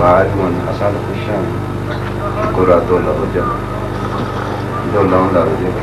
بعد من حصل في الشام قرأت ولا رجع دولة ولا رجع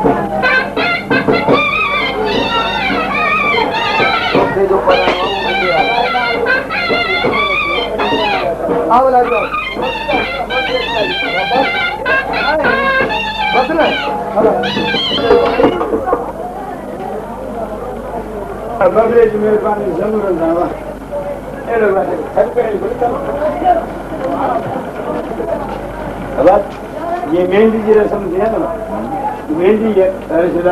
بعد